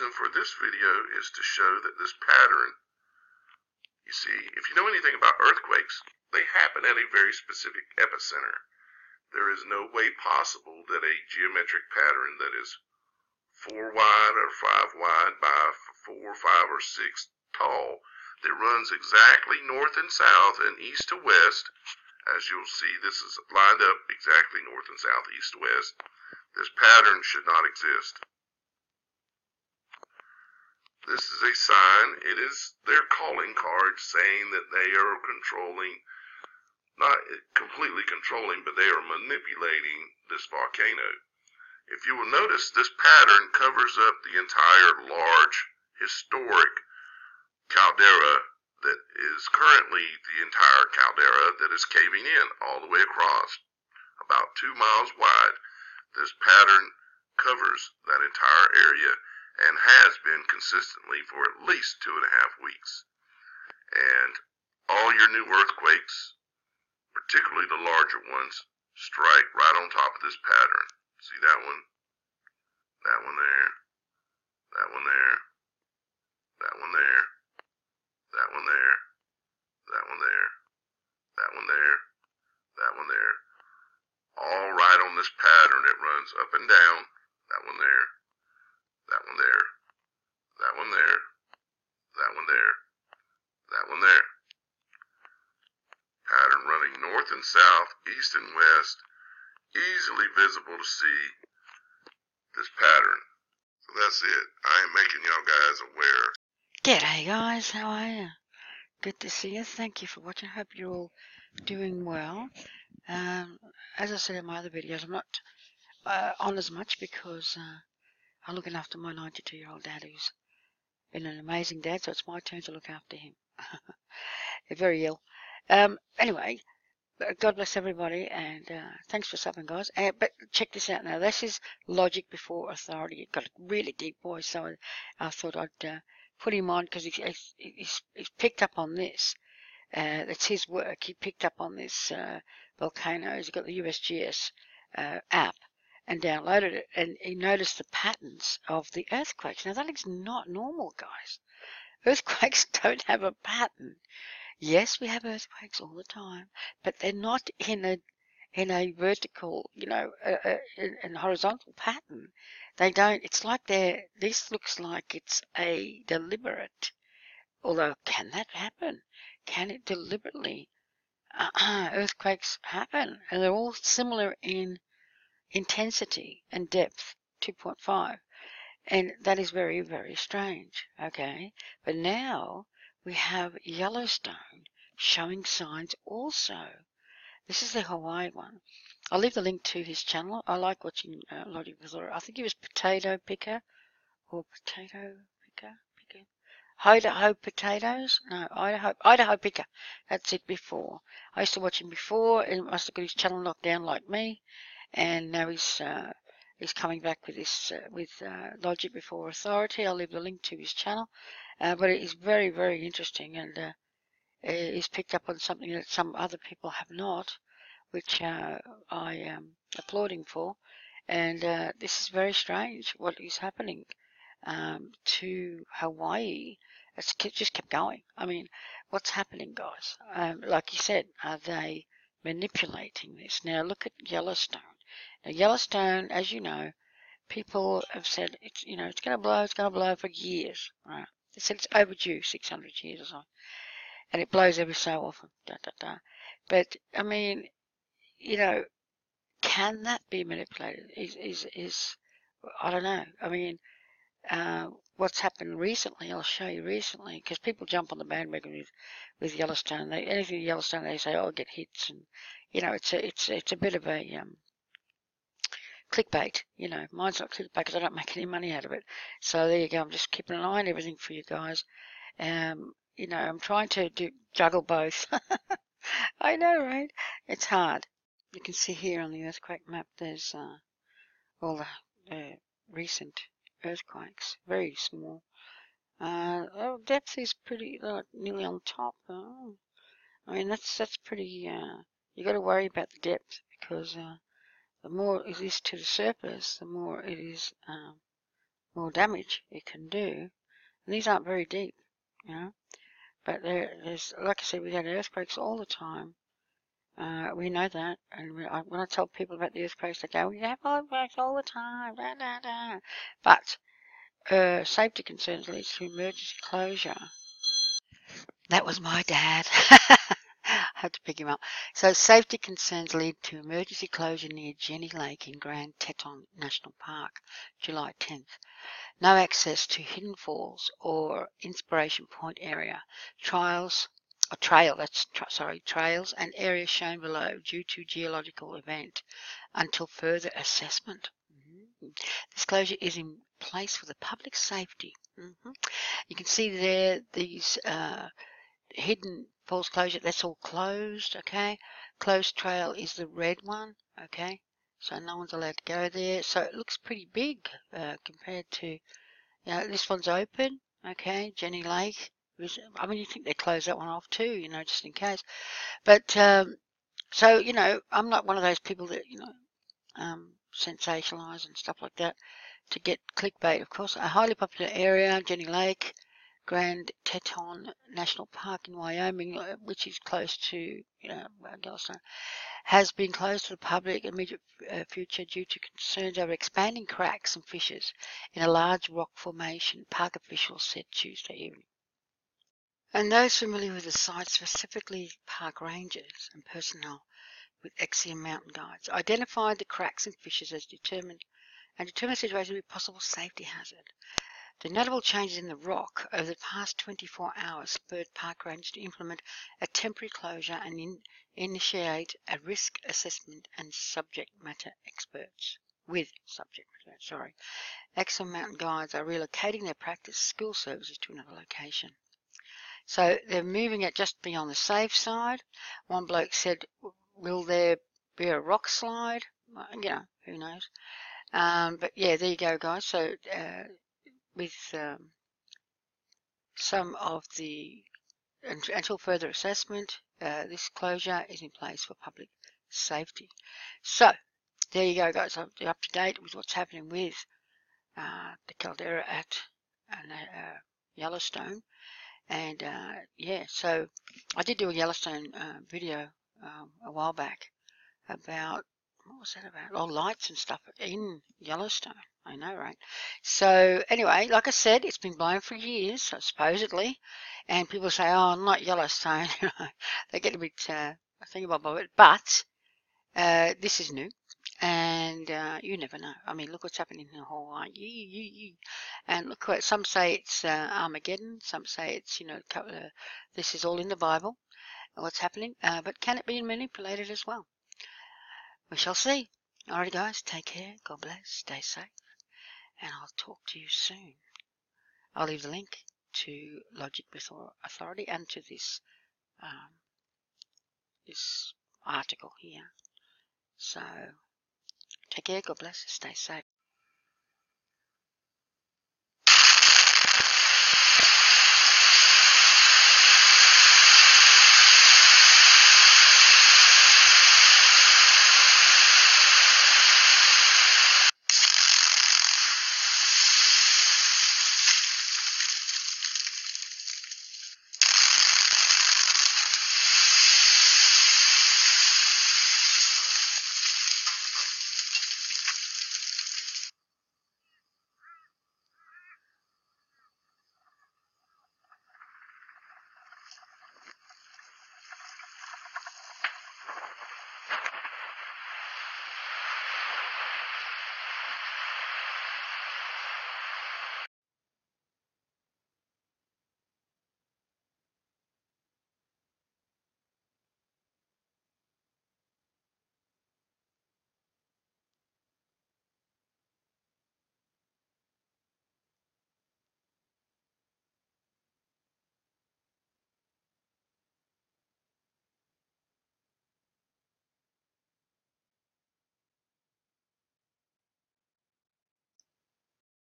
reason for this video is to show that this pattern, you see, if you know anything about earthquakes, they happen at a very specific epicenter. There is no way possible that a geometric pattern that is 4 wide or 5 wide by 4, 5, or 6 tall that runs exactly north and south and east to west. As you'll see, this is lined up exactly north and south, east to west. This pattern should not exist. This is a sign. It is their calling card saying that they are controlling, not completely controlling, but they are manipulating this volcano. If you will notice, this pattern covers up the entire large historic caldera that is currently the entire caldera that is caving in all the way across, about 2 miles wide. This pattern covers that entire area and has been consistently for at least 2.5 weeks. And all your new earthquakes, particularly the larger ones, strike right on top of this pattern. See that one there, that one there, that one there, that one there, that one there, that one there, that one there. All right on this pattern, it runs up and down. That one there, that one there, that one there, that one there, that one there. Pattern running north and south, east and west, easily visible to see this pattern. So that's it. I am making y'all guys aware. G'day guys, how are you? Good to see you. Thank you for watching. I hope you're all doing well. As I said in my other videos, I'm not on as much because I'm looking after my 92-year-old dad, who's been an amazing dad, so it's my turn to look after him. They're very ill. Anyway, God bless everybody, and thanks for stopping, guys. But check this out now. This is Logic Before Authority. It got a really deep voice, so I thought I'd put him on because he's picked up on this. That's his work. He picked up on this volcano. He's got the USGS app and downloaded it, and he noticed the patterns of the earthquakes. Now, that is not normal, guys. Earthquakes don't have a pattern. Yes, we have earthquakes all the time, but they're not in a vertical, you know, in horizontal pattern. They don't. It's like they're. This looks like it's a deliberate. Although, can that happen? Can it deliberately? Earthquakes happen, and they're all similar in intensity and depth, 2.5, and that is very, very strange. Okay, but now. We have Yellowstone showing signs also. This is the Hawaii one. I'll leave the link to his channel. I like watching Logic Before. I think he was Potato Picker or Potato Picker. Idaho Potatoes? No, Idaho Picker. That's it before. I used to watch him before and must have got his channel knocked down like me. And now he's coming back with this Logic Before Authority. I'll leave the link to his channel. But it is very, very interesting, and he's picked up on something that some other people have not, which I am applauding for. And this is very strange what is happening to Hawaii. It's just kept going. I mean, what's happening, guys? Like you said, are they manipulating this? Now, look at Yellowstone. Now, Yellowstone, as you know, people have said, it's, you know, it's going to blow for years, right? They said it's overdue, 600 years or something, and it blows every so often. But I mean, you know, can that be manipulated? Is I don't know. I mean, what's happened recently? I'll show you recently because people jump on the bandwagon with Yellowstone. They, anything Yellowstone, they say, oh, get hits, and you know, it's a bit of a clickbait, you know. Mine's not clickbait because I don't make any money out of it. So there you go. I'm just keeping an eye on everything for you guys. You know, I'm trying to juggle both. I know, right? It's hard. You can see here on the earthquake map, there's all the recent earthquakes. Very small. Oh, depth is pretty nearly on top. Oh. I mean, that's pretty. You got to worry about the depth because. The more it is to the surface, the more it is more damage it can do. And these aren't very deep, you know. But there's, like I said, we get earthquakes all the time. We know that. And when I tell people about the earthquakes, they go, we have earthquakes all the time. Da, da, da. But safety concerns leads to emergency closure. That was my dad. I had to pick him up. So safety concerns lead to emergency closure near Jenny Lake in Grand Teton National Park, July 10th. No access to Hidden Falls or Inspiration Point area. Trails and areas shown below due to geological event until further assessment. This closure is in place for the public safety. You can see there these Hidden Falls closure, that's all closed, okay. Closed trail is the red one, okay. So no one's allowed to go there. So it looks pretty big compared to, you know, this one's open, okay. Jenny Lake, I mean, you think they closed that one off too, you know, just in case. But so, you know, I'm not one of those people that, you know, sensationalize and stuff like that to get clickbait. Of course, a highly popular area, Jenny Lake, Grand Teton National Park in Wyoming, which is close to, you know, Yellowstone, has been closed to the public immediate future due to concerns over expanding cracks and fissures in a large rock formation, park officials said Tuesday evening. And those familiar with the site, specifically park rangers and personnel with Exum Mountain Guides, identified the cracks and fissures as determined the situation to be a possible safety hazard. The notable changes in the rock over the past 24 hours spurred park rangers to implement a temporary closure and initiate a risk assessment and subject matter experts. Exum Mountain Guides are relocating their practice school services to another location. So they're moving it just to be on the safe side. One bloke said, will there be a rock slide? Well, you know, who knows? But yeah, there you go, guys. So with some of the, until further assessment, this closure is in place for public safety. So there you go, guys. I'm up to date with what's happening with the caldera at Yellowstone. And yeah, so I did do a Yellowstone video a while back about, what was that about? Oh, lights and stuff in Yellowstone. I know, right? So anyway, like I said, it's been blown for years, supposedly. And people say, oh, not Yellowstone. They get a bit thingamabobber it. But this is new. And you never know. I mean, look what's happening in Hawaii. And look, what some say it's Armageddon. Some say it's, you know, this is all in the Bible, what's happening. But can it be manipulated as well? We shall see. Alright, guys, take care. God bless. Stay safe. And I'll talk to you soon. I'll leave the link to Logic Before Authority and to this this article here. So, take care. God bless. Stay safe.